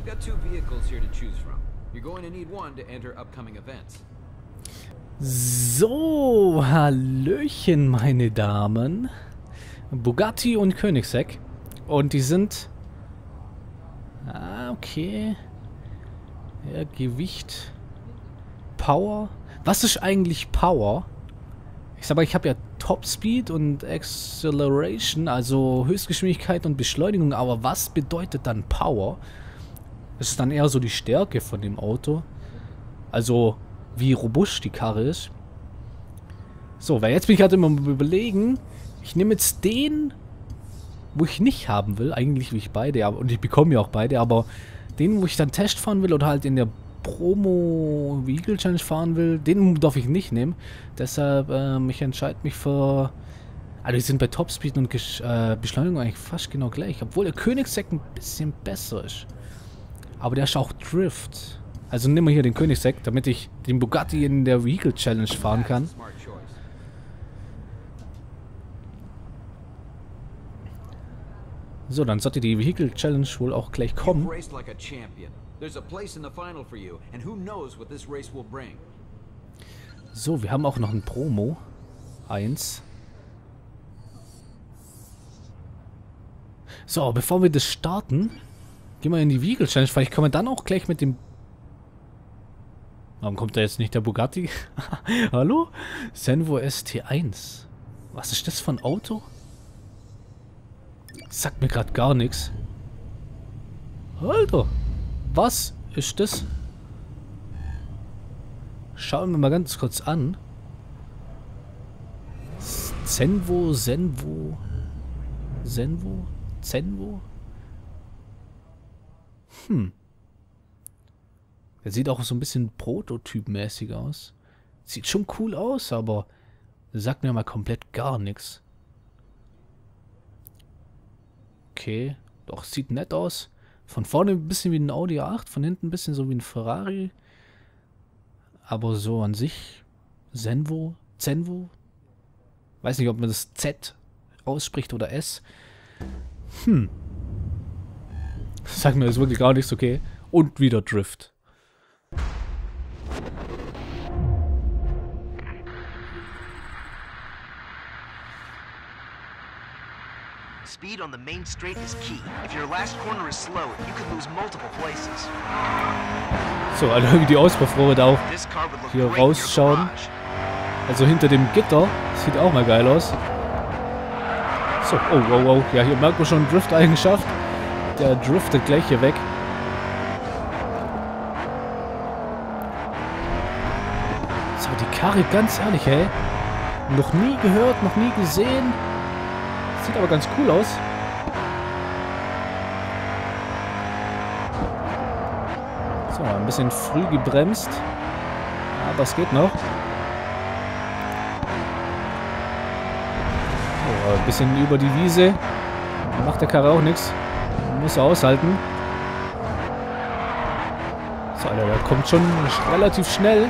I've got two vehicles here to choose from. You're going to need one to enter upcoming events. So, Hallöchen, meine Damen. Bugatti und Koenigsegg. Und die sind... Ah, okay. Ja, Gewicht. Power. Was ist eigentlich Power? Ich sag mal, ich habe ja Topspeed und Acceleration, also Höchstgeschwindigkeit und Beschleunigung. Aber was bedeutet dann Power? Ist es dann eher so die Stärke von dem Auto? Also... wie robust die Karre ist. So, weil jetzt bin ich gerade immer überlegen, ich nehme jetzt den, wo ich nicht haben will, eigentlich will ich beide, und ich bekomme ja auch beide, aber den, wo ich dann Test fahren will oder halt in der Promo Vehicle Challenge fahren will, den darf ich nicht nehmen. Deshalb, ich entscheide mich für, also die sind bei Topspeed und Beschleunigung eigentlich fast genau gleich, obwohl der Koenigsegg ein bisschen besser ist. Aber der ist auch Drift. Also nehmen wir hier den Koenigsegg, damit ich den Bugatti in der Vehicle Challenge fahren kann. So, dann sollte die Vehicle Challenge wohl auch gleich kommen. So, wir haben auch noch ein Promo. 1. So, bevor wir das starten, gehen wir in die Vehicle Challenge. Vielleicht können wir dann auch gleich mit dem... Warum kommt da jetzt nicht der Bugatti? Hallo? Zenvo ST1. Was ist das für ein Auto? Sagt mir gerade gar nichts. Alter! Was ist das? Schauen wir mal ganz kurz an. Zenvo? Hm. Der sieht auch so ein bisschen prototypmäßig aus. Sieht schon cool aus, aber sagt mir mal komplett gar nichts. Okay, doch, sieht nett aus. Von vorne ein bisschen wie ein Audi A8, von hinten ein bisschen so wie ein Ferrari. Aber so an sich, Zenvo. Weiß nicht, ob man das Z ausspricht oder S. Hm. Sagt mir das wirklich gar nichts, okay. Und wieder Drift. Speed on the main straight is key. If your last corner is slow, you could lose multiple places. So, also wie die Auspuffrohre da auch hier rausschauen. Also hinter dem Gitter. Das sieht auch mal geil aus. So, oh, wow, wow. Ja, hier merkt man schon Drift-Eigenschaft. Der driftet gleich hier weg. So, die Karre, ganz ehrlich, ey. Noch nie gehört, noch nie gesehen. Sieht aber ganz cool aus. So, ein bisschen früh gebremst. Aber es geht noch. So, ein bisschen über die Wiese. Macht der Karre auch nichts. Muss er aushalten. So, Alter, der kommt schon relativ schnell.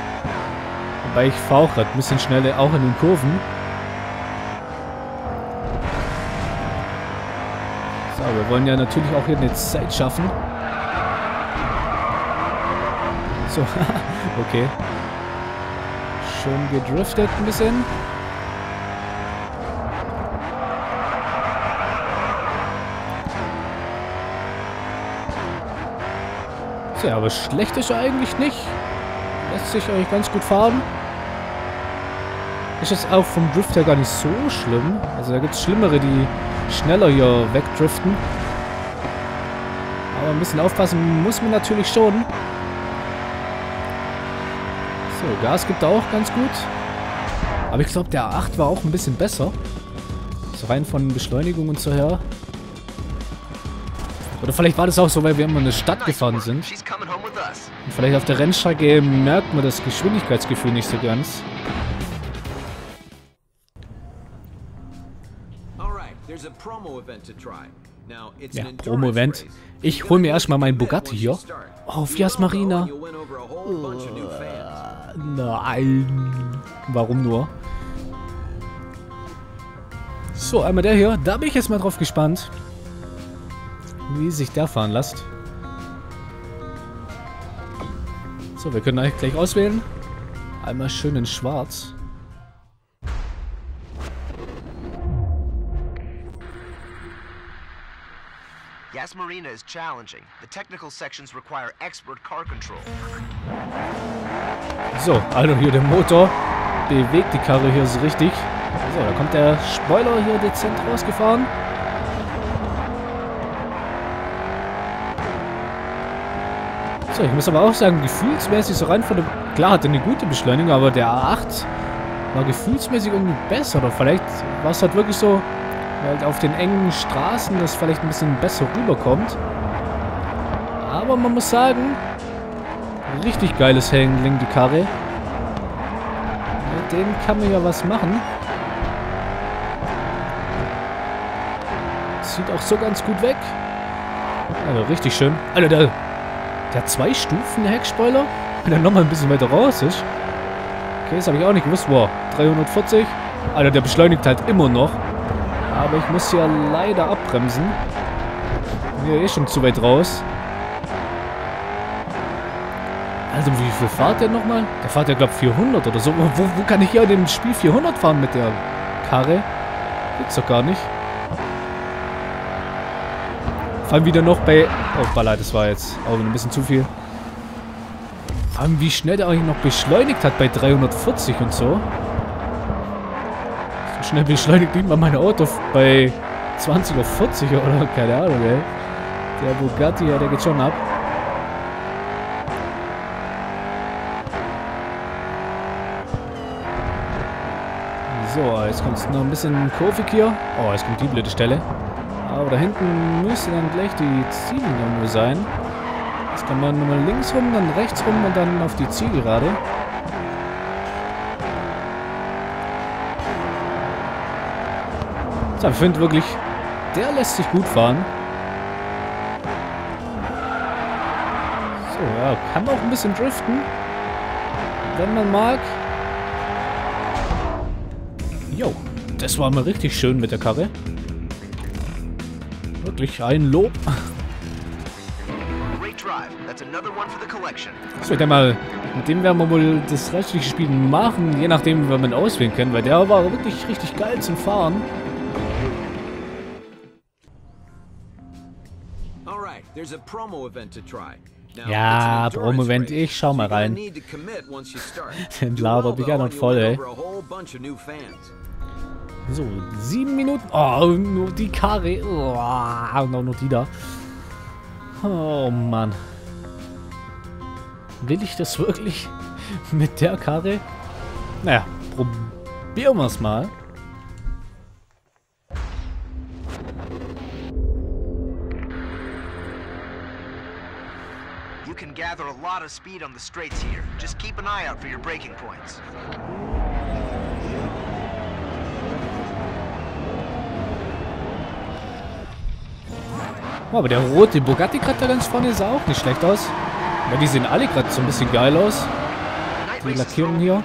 Wobei ich fahre auch gerade ein bisschen schneller, auch in den Kurven. Wir wollen ja natürlich auch hier eine Zeit schaffen. So, okay. Schon gedriftet ein bisschen. So, aber schlecht ist er eigentlich nicht. Lässt sich eigentlich ganz gut fahren. Ist jetzt auch vom Drift her gar nicht so schlimm. Also da gibt es Schlimmere, die schneller hier wegdriften. Aber ein bisschen aufpassen muss man natürlich schon. So, Gas gibt er auch ganz gut. Aber ich glaube, der A8 war auch ein bisschen besser. So rein von Beschleunigung und so her. Oder vielleicht war das auch so, weil wir immer in eine Stadt gefahren sind. Und vielleicht auf der Rennstrecke merkt man das Geschwindigkeitsgefühl nicht so ganz. Ja, Promo-Event. Ich hole mir erstmal meinen Bugatti hier. Auf Yas Marina. Nein. Warum nur? So, einmal der hier. Da bin ich jetzt mal drauf gespannt, wie sich der fahren lässt. So, wir können eigentlich gleich auswählen. Einmal schön in schwarz. Yas Marina is challenging. The technical sections require expert car control. So, also hier der Motor bewegt die Karre hier so richtig. So, da kommt der Spoiler hier dezent rausgefahren. So, ich muss aber auch sagen, gefühlsmäßig so rein von dem... Klar, hatte eine gute Beschleunigung, aber der A8 war gefühlsmäßig irgendwie besser. Oder vielleicht war es halt wirklich so, halt auf den engen Straßen, das vielleicht ein bisschen besser rüberkommt. Aber man muss sagen, richtig geiles Handling, die Karre. Mit dem kann man ja was machen. Sieht auch so ganz gut weg. Also richtig schön. Alter, der 2 Stufen Heckspoiler, wenn er nochmal ein bisschen weiter raus ist. Okay, das habe ich auch nicht gewusst. Wow, 340. Alter, der beschleunigt halt immer noch. Aber ich muss hier leider abbremsen. Bin ja eh schon zu weit raus. Also wie viel fahrt der nochmal? Der fährt ja, glaube ich, 400 oder so. Wo kann ich hier in dem Spiel 400 fahren mit der Karre? Gibt's doch gar nicht. Vor allem wieder noch bei... Oh, Ballad, das war jetzt auch ein bisschen zu viel. Vor allem, wie schnell der eigentlich noch beschleunigt hat bei 340 und so. So schnell beschleunigt nicht mal mein Auto bei 20 oder 40 oder keine Ahnung, ey. Der Bugatti, ja, der geht schon ab. So, jetzt kommt es noch ein bisschen kurvig hier. Oh, jetzt kommt die blöde Stelle. Aber da hinten müsste dann gleich die Ziegel irgendwo sein. Jetzt kann man nochmal links rum, dann rechts rum und dann auf die Zielgerade. So, ich finde wirklich, der lässt sich gut fahren. So, ja, kann auch ein bisschen driften. Wenn man mag. Jo, das war mal richtig schön mit der Karre. Wirklich ein Lob. So, ich denke mal, mit dem werden wir wohl das restliche Spiel machen, je nachdem, wie man auswählen kann, weil der war wirklich richtig geil zum Fahren. Ja, Promo-Event, ich schau mal rein. Den labert mich ja noch voll, ey. So, 7 Minuten. Oh, nur die Karre. Oh, und auch nur die da. Oh, Mann. Will ich das wirklich mit der Karre? Naja, probieren wir es mal. You can gather a lot of speed on the straights here. Just keep an eye out for your braking points. Oh, aber der rote Bugatti gerade da ganz vorne sah auch nicht schlecht aus. Aber die sehen alle gerade so ein bisschen geil aus. Die Lackierung hier.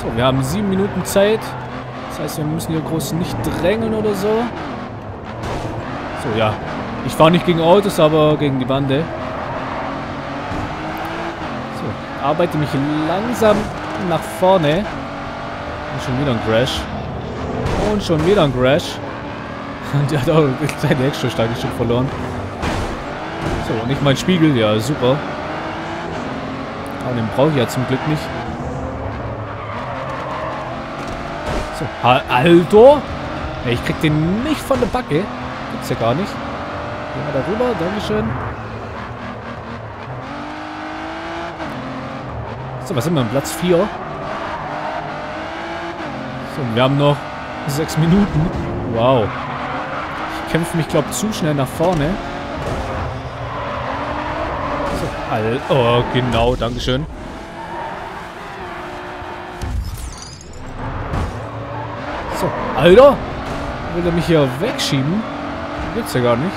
So, wir haben 7 Minuten Zeit. Das heißt, wir müssen hier groß nicht drängen oder so. So, ja. Ich fahre nicht gegen Autos, aber gegen die Bande. So, arbeite mich langsam nach vorne. Und schon wieder ein Crash. Und schon wieder ein Crash. Und der hat auch seine Extra-Steige schon verloren. So, und nicht mein Spiegel. Ja, super. Aber den brauche ich ja zum Glück nicht. So, Alter! Ja, ich krieg den nicht von der Backe. Gibt's ja gar nicht. Gehen wir da rüber. Dankeschön. So, was sind wir? Platz 4. So, und wir haben noch 6 Minuten. Wow. Ich kämpfe mich, glaube ich, zu schnell nach vorne. So, oh, genau. Dankeschön. So, Alter. Will er mich hier wegschieben? Gibt's ja gar nicht.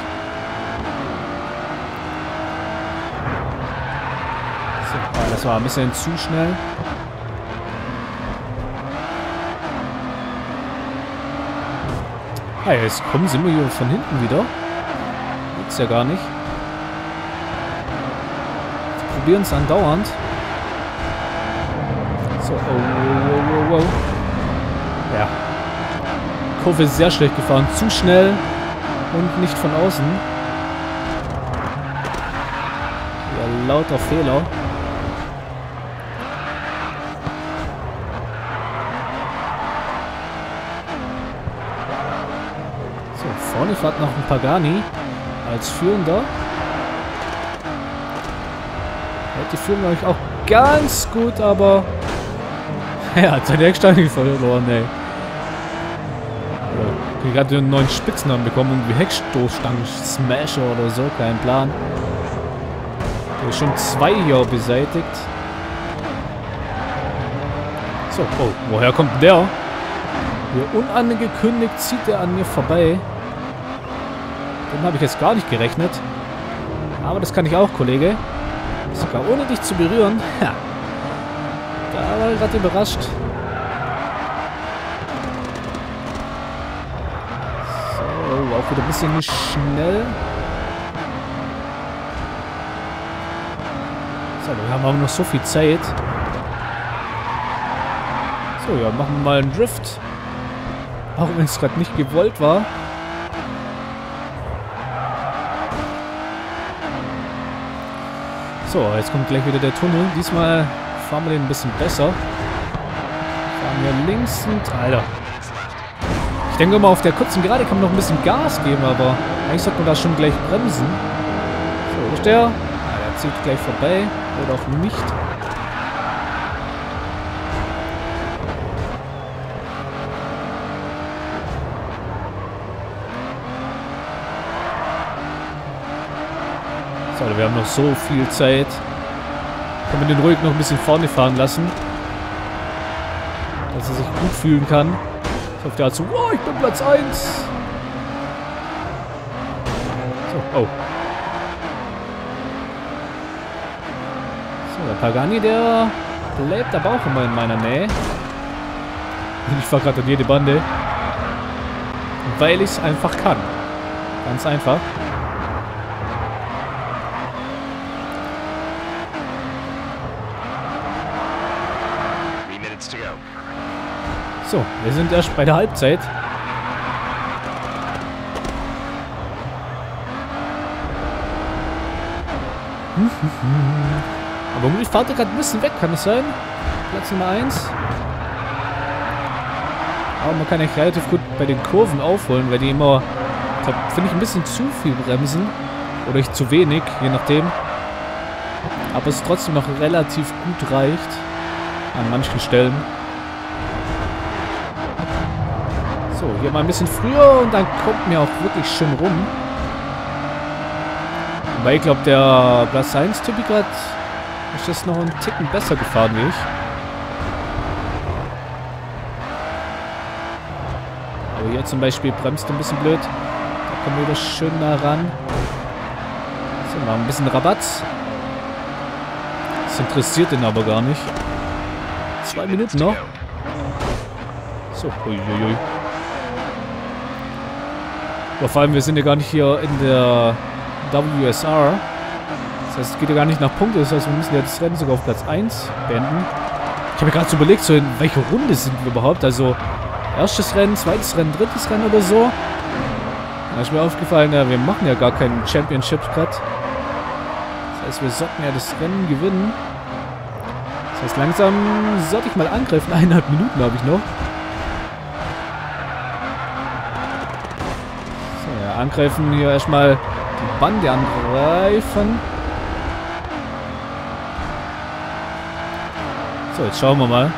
So, das war ein bisschen zu schnell. Ah, jetzt kommen sie immer hier von hinten wieder. Gibt's ja gar nicht. probieren es andauernd. So, oh, wow, wow, wow. Ja. Kurve ist sehr schlecht gefahren. Zu schnell und nicht von außen. Ja, lauter Fehler. So, vorne fährt noch ein Pagani als Führender. Die führen euch auch ganz gut, aber er hat seine Hecksteine verloren, ey. Ich habe gerade einen neuen Spitznamen bekommen, irgendwie Heckstoßstangen Smasher oder so, kein Plan. Ich habe schon 2 hier beseitigt. So, oh, woher kommt der? Hier unangekündigt zieht er an mir vorbei. Dem habe ich jetzt gar nicht gerechnet. Aber das kann ich auch, Kollege. Sogar ohne dich zu berühren. Ja. Da war ich gerade überrascht. So, auch wieder ein bisschen schnell. So, wir haben aber noch so viel Zeit. So, ja, machen wir mal einen Drift. Auch wenn es gerade nicht gewollt war. So, jetzt kommt gleich wieder der Tunnel. Diesmal fahren wir den ein bisschen besser. Fahren wir links und... Alter. Ich denke mal, auf der kurzen Gerade kann man noch ein bisschen Gas geben, aber eigentlich sollte man da schon gleich bremsen. So, wo ist der? Ja, der zieht gleich vorbei. Oder auch nicht. Alter, wir haben noch so viel Zeit. Können wir den ruhig noch ein bisschen vorne fahren lassen. Dass er sich gut fühlen kann. Ich hoffe, der hat so, wow, ich bin Platz 1. So, oh. So, der Pagani, der bleibt aber auch immer in meiner Nähe. Ich fahre gerade an jede Bande. Weil ich es einfach kann. Ganz einfach. So, wir sind erst bei der Halbzeit. Aber irgendwie fahrt er gerade ein bisschen weg, kann das sein? Platz Nummer 1. Aber man kann ja relativ gut bei den Kurven aufholen, weil die immer, finde ich, ein bisschen zu viel bremsen. Oder ich zu wenig, je nachdem. Aber es trotzdem noch relativ gut reicht. An manchen Stellen. So, hier mal ein bisschen früher und dann kommt mir auch wirklich schön rum. Weil ich glaube, der Platz 1-Typ gerade ist jetzt noch einen Ticken besser gefahren wie ich. Aber hier zum Beispiel bremst ein bisschen blöd. Da kommen wir wieder schön nah ran. So, mal ein bisschen Rabatt. Das interessiert den aber gar nicht. 2 Minuten noch. So, uiuiui. Aber vor allem, wir sind ja gar nicht hier in der WSR. Das heißt, es geht ja gar nicht nach Punkte. Das heißt, wir müssen jetzt das Rennen sogar auf Platz 1 beenden. Ich habe mir gerade so überlegt, so in welche Runde sind wir überhaupt. Also, erstes Rennen, zweites Rennen, drittes Rennen oder so. Da ist mir aufgefallen, ja, wir machen ja gar keinen Championship-Cut. Das heißt, wir sollten ja das Rennen gewinnen. Das heißt, langsam sollte ich mal angreifen. 1,5 Minuten habe ich noch. Angreifen, hier erstmal die Bande angreifen. So, jetzt schauen wir mal.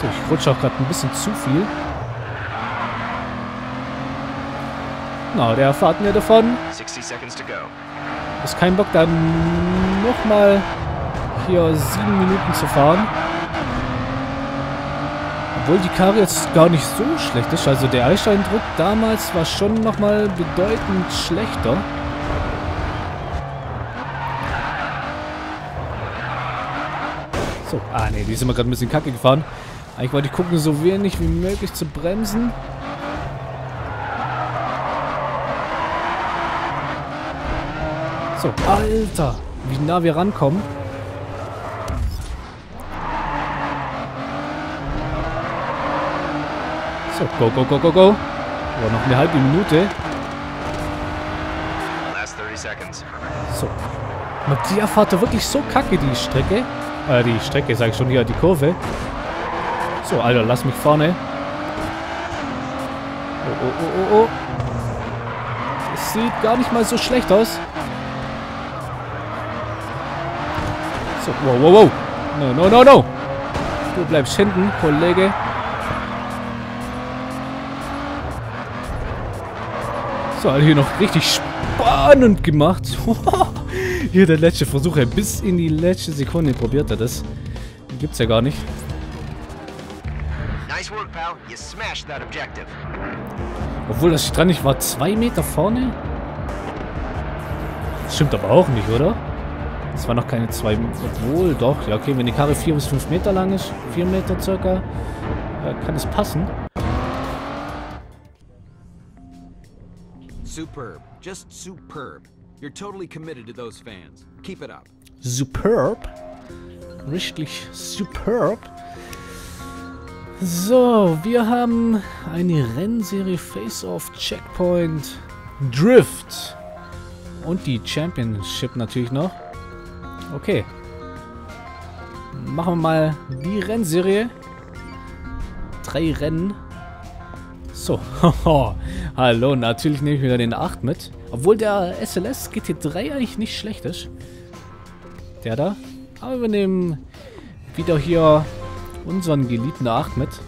So, ich rutsche auch gerade ein bisschen zu viel. Na, der fährt mir davon. Ist kein Bock, dann nochmal hier 7 Minuten zu fahren. Obwohl die Karre jetzt gar nicht so schlecht ist. Also der Eissteindruck damals war schon nochmal bedeutend schlechter. So, ah ne, die sind wir gerade ein bisschen kacke gefahren. Eigentlich wollte ich gucken, so wenig wie möglich zu bremsen. So, Alter, wie nah wir rankommen. So, go, go, go, go, go. Oh, noch eine halbe Minute. So. Man, die Abfahrt war wirklich so kacke, die Strecke. Die Strecke, sag ich schon, hier, die Kurve. So, Alter, lass mich vorne. Oh, oh, oh, oh, oh. Das sieht gar nicht mal so schlecht aus. So, wow, wow, wow. No, no, no, no. Du bleibst hinten, Kollege. So, hier noch richtig spannend gemacht. Hier der letzte Versuch. Bis in die letzte Sekunde probiert er das. Gibt's ja gar nicht. Obwohl das Strand nicht war 2 Meter vorne. Das stimmt aber auch nicht, oder? Das war noch keine 2 Meter. Obwohl, doch. Ja, okay, wenn die Karre 4 bis 5 Meter lang ist, 4 Meter circa, kann es passen. Superb, just superb. You're totally committed to those fans. Keep it up. Superb. Richtig superb. So, wir haben eine Rennserie Face-Off, Checkpoint, Drift und die Championship natürlich noch. Okay. Machen wir mal die Rennserie. 3 Rennen. So, hallo, natürlich nehme ich wieder den 8 mit. Obwohl der SLS GT3 eigentlich nicht schlecht ist. Der da. Aber wir nehmen wieder hier unseren geliebten 8 mit.